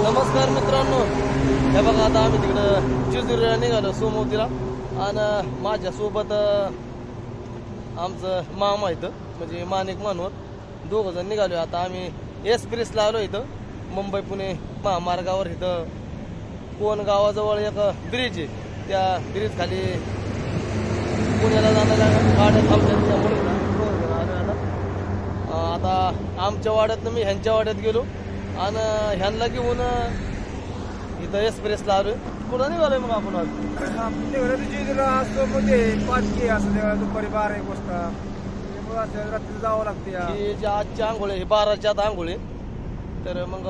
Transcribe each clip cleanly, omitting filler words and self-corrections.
नमस्कार मित्रांनो, हे बघा आता आम्ही तिकडे जेजुरीला निघालो सोमवतीला आणि माझ्यासोबत आमचं मामा इथं म्हणजे माणिक मानवर दोघं जण निघालो। आता आम्ही एक्सप्रेसला आलो इथं मुंबई पुणे महामार्गावर। इथं कोण गावाजवळ एक ब्रिज आहे, त्या ब्रिज खाली पुण्याला जाणाऱ्या गाड्या थांबतात त्यामुळे आता आमच्या वाड्यातनं मी ह्यांच्या वाड्यात गेलो आणि ह्यांना घेऊन इथं एक्सप्रेसला आलो। कुठं निघालोय मग आपण? आज दुपारी 12-1 वाजता रात्री जावं लागते। ही जी आजची आंघोळ आहे 12च्या आत आंघोळ आहे, तर मग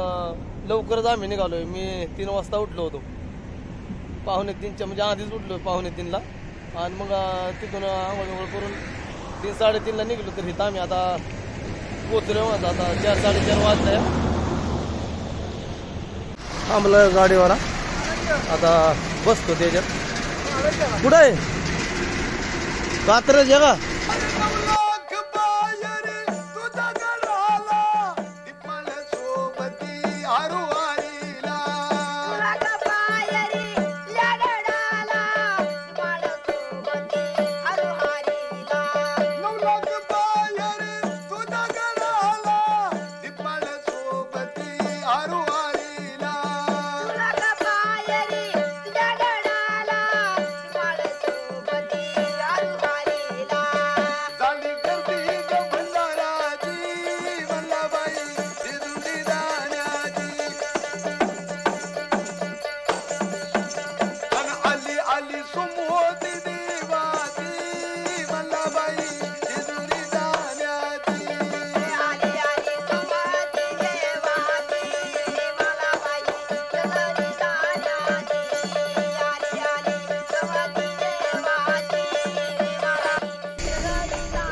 लवकरच आम्ही निघालोय। मी 3 वाजता उठलो होतो, 2:45 म्हणजे आधीच उठलो 2:45 आणि मग तिथून आंघोळ करून 3-3:30 निघलो। तर इथं आम्ही आता पोचलो, आता 4-4:30 वाजता थांबला गाडीवाला। आता बसतो त्याच्यात। कुठं आहे कात्र जगा?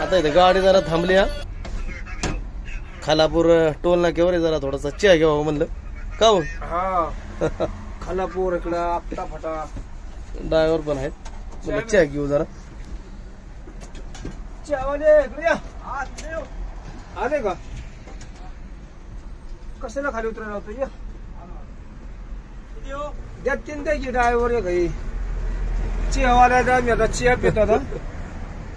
आता इथे गाडी जरा थांबली खालापूर टोल नाक्यावर। जरा थोडासा चहा घ्यावा म्हणलं का हो? खालापूर इकडं आपटा फटा ड्रायव्हर पण आहेत, मला चहा घेऊ जरा। आले का कशाला खाली उतरायला होतो? द्या 3 द्यायची ड्रायव्हर आहे घरी चहावाला ड्रायव्हर चहा पिता ना,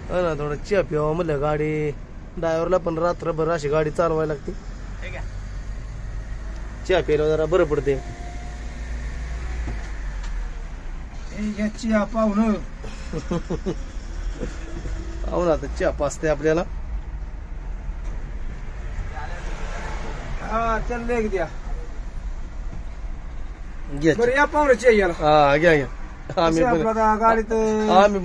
थोडा चहा प्यावा म्हटलं। गाडी ड्रायव्हरला पण रात्रभर अशी गाडी चालवायला लागते, चहा प्यायला जरा बरं पडते। चहा पाहुणं पाहुणं आता चहा पाचते आपल्याला। हा चल एक द्या बरं, या पाहुणं चहा याला। हा घ्या घ्या, आम्ही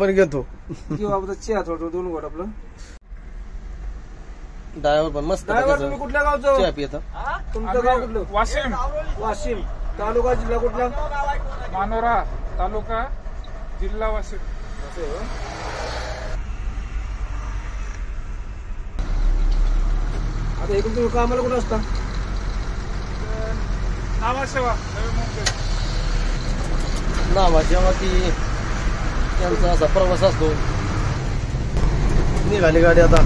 पण घेतो। ड्रायव्हर पण मस्त। तुम्ही कुठल्या गावचं? चहा पिता तुमचं गाव कुठलं? वाशिम। वाशिम तालुका जिल्हा कुठला? मानोरा तालुका जिल्हा वाशिम। आता इकडून तुम्ही कामाला कुठं असता? नावासेवा नावासेवा ती त्यांचा असा प्रवास असतो। निघाली गाडी आता।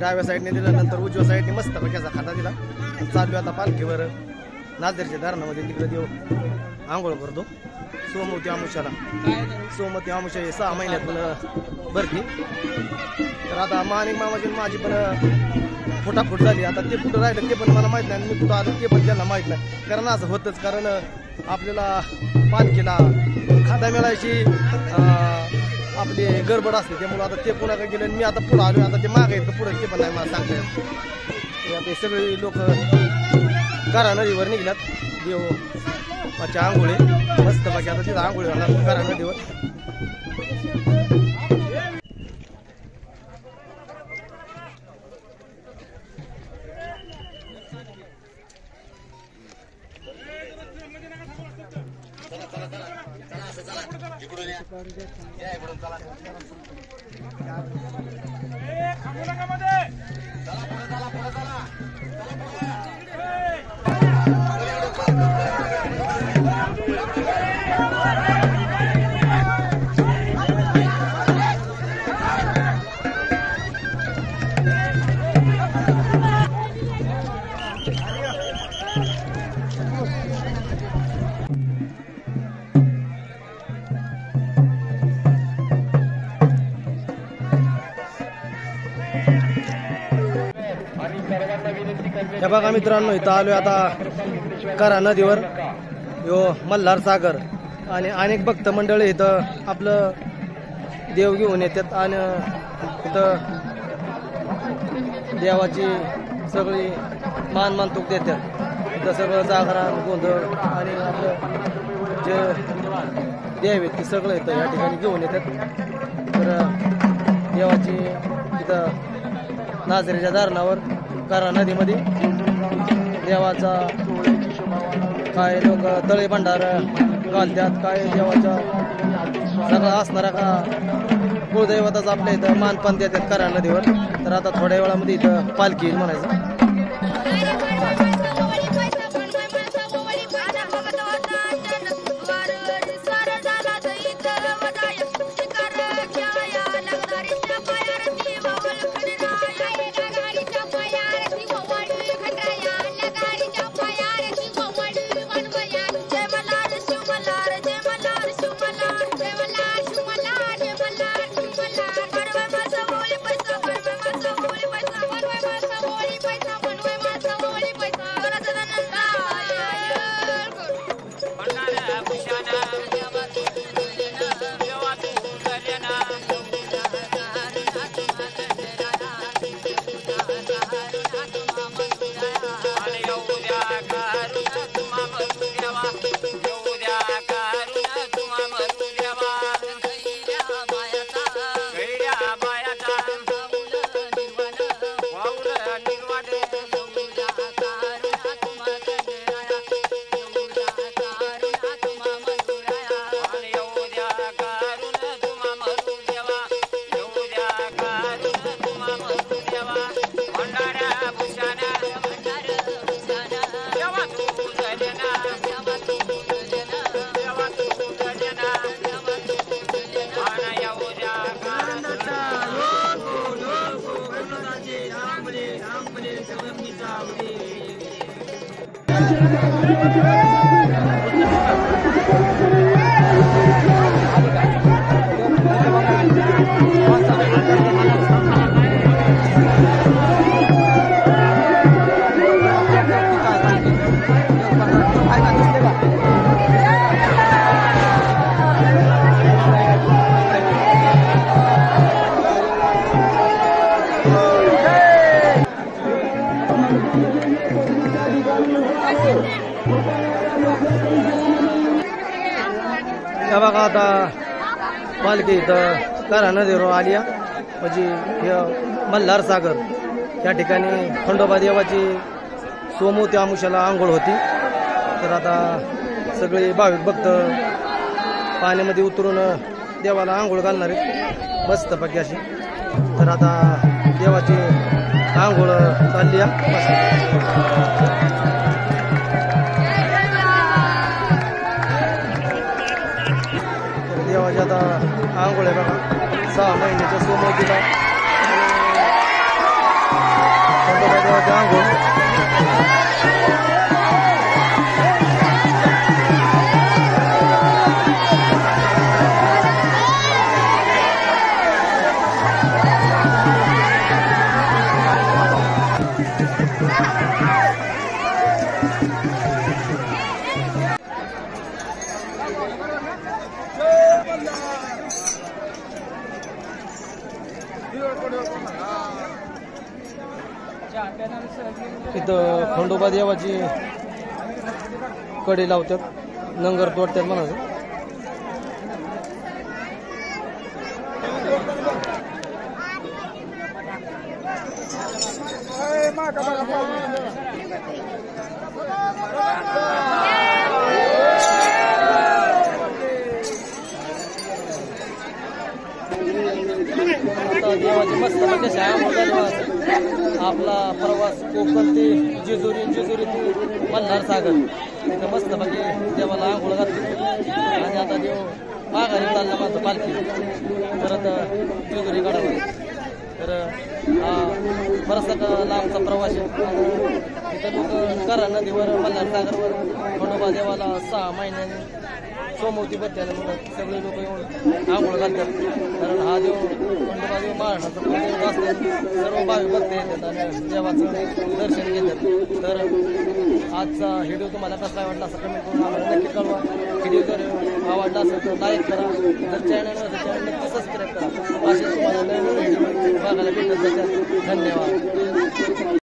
डाव्या साइडने दिला नंतर उजव्या साइडने मस्त बघायचा खाता दिला चालू आता पालखीवर नाजरच्या धरणामध्ये तिकडे देव आंघोळ करतो सोमवती अमुशाला सोमवती अमुशा हे 6 महिन्यात भरती तर आता माणिक मामाची माझी पण फुटाफुट झाली आता ते कुठं राहिलं ते पण मला माहित नाही मी कुठं आलो ते पण त्यांना माहित नाही कारण असं होतच कारण आपल्याला पालखीला खाता मिळायची आपली गडबड असते त्यामुळे आता ते पुन्हा काय गेलं मी आता पुढे आलो आता ते मागे तर पुढे ते पण नाही मला सांगता येत ते सगळे लोक करा नदीवर निघल्यात देव माझ्या आंघोळी मस्त बाकी आता तिथं आंघोळी होणार करा नदीवर हे बघा मित्रांनो इथं आलोय आता करा नदीवर यो मल्हार सागर आणि अनेक भक्त मंडळ इथं आपलं देव घेऊन येतात आणि इथं देवाची सगळी मान मानतूक देतात इथं सगळं जागरण गोंधळ आणि आपलं जे देव आहेत ते सगळं इथं या ठिकाणी घेऊन येतात तर देवाची इथं नाझरीच्या धारणावर करा नदीमध्ये देवाचा काय लोक तळे भंडार घालतात काय देवाचा सगळा असणारा का कुळदैवताचा आपल्या इथं मानपान देतात करा नदीवर तर आता थोड्या वेळामध्ये इथं पालखी येईल म्हणायचं बघा आता पालखी इथं करा नदीवर आली म्हणजे हे मल्हार सागर या ठिकाणी खंडोबा देवाची सोमवती अमुषाला आंघोळ होती तर आता सगळे भाविक भक्त पाण्यामध्ये उतरून देवाला आंघोळ घालणार आहेत मस्तपैकी अशी तर आता देवाची आंघोळ चालली आता आंघोळ आहे बघा 6 महिन्याच्या सोमवतीला खंडोबा देवाची आंघोळ इथं खंडोबा देवाची कडी लावतात नंगर तोडतात म्हणायचं देवाची मस्त म्हणजे श्याम आपला प्रवास कोकण ते जेजुरी जेजुरी ते मल्हार सागर इथं मस्त बाकी देवाला आंघोळ घातली आणि आता देव माघारी चालला माझं पालखी परत जेजुरी गडावर तर हा बराचसा लांबचा प्रवास आहे तिथं कराना देवर मल्हारसागरवर खंडोबा देवाला 6 महिन्यांनी सोमवती बत्त्याला म्हणून सगळे लोक येऊन आंघोळ घालतात. कारण हा देव खंडोबा देव महाराष्ट्राचा प्रदेश असतात. सर्व भाविक भक्त येतात आणि देवाचं दर्शन घेतात. तर आजचा व्हिडिओ तुम्हाला कसा वाटला असं कमेंट करून आम्हाला नक्की कळवा. व्हिडिओ जर आवडला असेल तर लाईक करा. तर चॅनल नक्की सबस्क्राईब करा. असे तुम्हाला नवीन व्हिडिओ बघायला भेटत जातात. धन्यवाद.